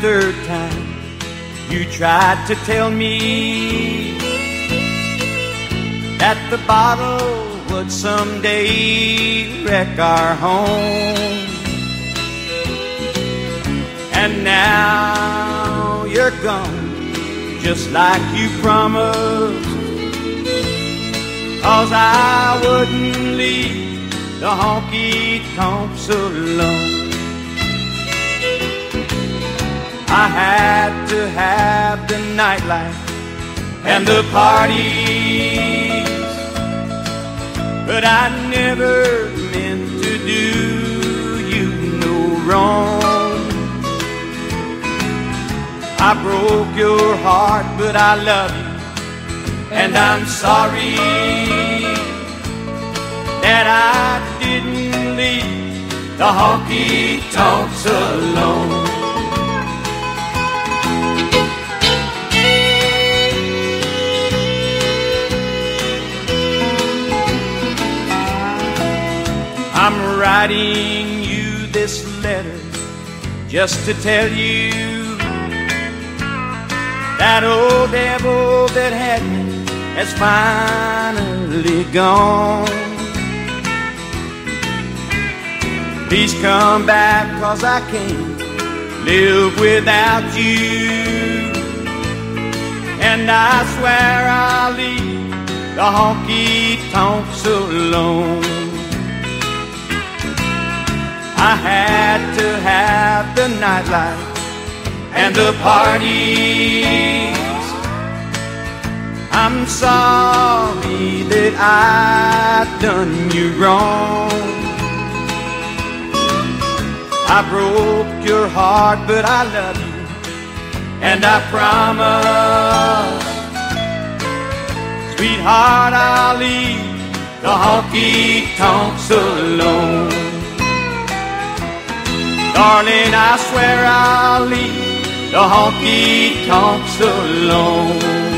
after time you tried to tell me that the bottle would someday wreck our home. And now you're gone, just like you promised, 'cause I wouldn't leave the honky tonks alone. I had to have the nightlife and the parties, but I never meant to do you no wrong. I broke your heart, but I love you, and I'm sorry that I didn't leave the honky tonks alone. I'm writing you this letter just to tell you that old devil that had me has finally gone. Please come back, 'cause I can't live without you, and I swear I'll leave the honky tonks alone. I had to have the nightlife and the party. I'm sorry that I've done you wrong. I broke your heart, but I love you, and I promise, sweetheart, I'll leave the honky tonks alone. Darling, I swear I'll leave the honky tonks alone.